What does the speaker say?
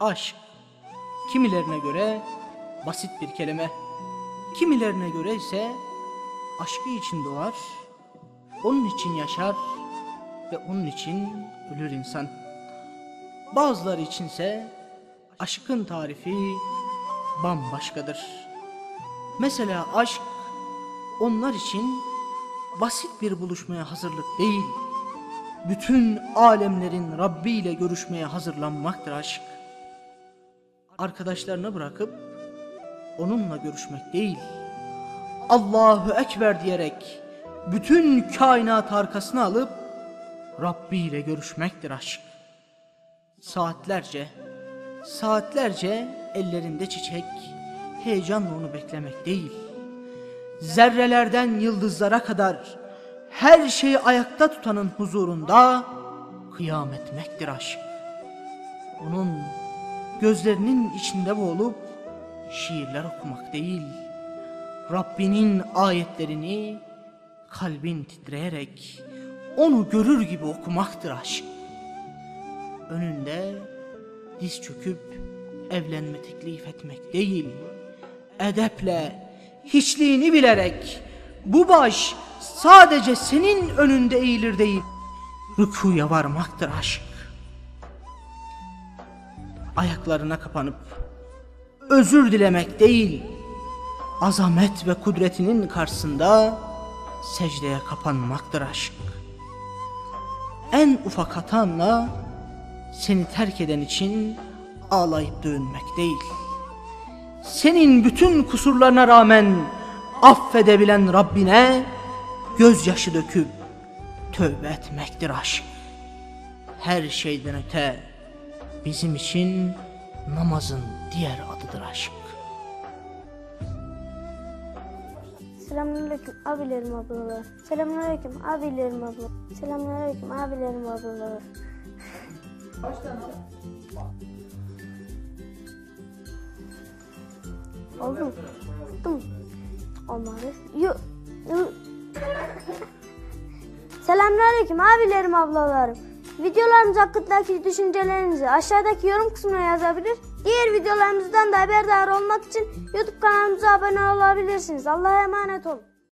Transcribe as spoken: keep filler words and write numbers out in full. aşk, kimilerine göre basit bir kelime, kimilerine göre ise aşkı için doğar, onun için yaşar ve onun için ölür insan. Bazıları içinse aşkın tarifi bambaşkadır. Mesela aşk onlar için basit bir buluşmaya hazırlık değil, bütün alemlerin Rabbi ile görüşmeye hazırlanmaktır aşk. Arkadaşlarını bırakıp onunla görüşmek değil, Allahu Ekber diyerek bütün kainat arkasına alıp Rabbi ile görüşmektir aşk. Saatlerce, saatlerce ellerinde çiçek, heyecanla onu beklemek değil, zerrelerden yıldızlara kadar her şeyi ayakta tutanın huzurunda kıyam etmektir aşk. Onun gözlerinin içinde boğulup şiirler okumak değil, Rabbinin ayetlerini kalbin titreyerek onu görür gibi okumaktır aşk. Önünde diz çöküp evlenme teklif etmek değil, edeple, hiçliğini bilerek bu baş sadece senin önünde eğilir deyip rükuya varmaktır aşk. Ayaklarına kapanıp özür dilemek değil, azamet ve kudretinin karşısında secdeye kapanmaktır aşk. En ufak hatanla seni terk eden için ağlayıp dövünmek değil, senin bütün kusurlarına rağmen affedebilen Rabbine gözyaşı döküp tövbe etmektir aşk. Her şeyden öte bizim için namazın diğer adıdır aşk. Selamünaleyküm abilerim ablalar. Selamünaleyküm abilerim ablalar. Selamünaleyküm abilerim ablalar. Baştan al. Oldum. Tuttum. Olmadı. Yo. Selamünaleyküm abilerim ablalarım. Videolarımız hakkındaki düşüncelerinizi aşağıdaki yorum kısmına yazabilir. Diğer videolarımızdan da haberdar olmak için YouTube kanalımıza abone olabilirsiniz. Allah'a emanet olun.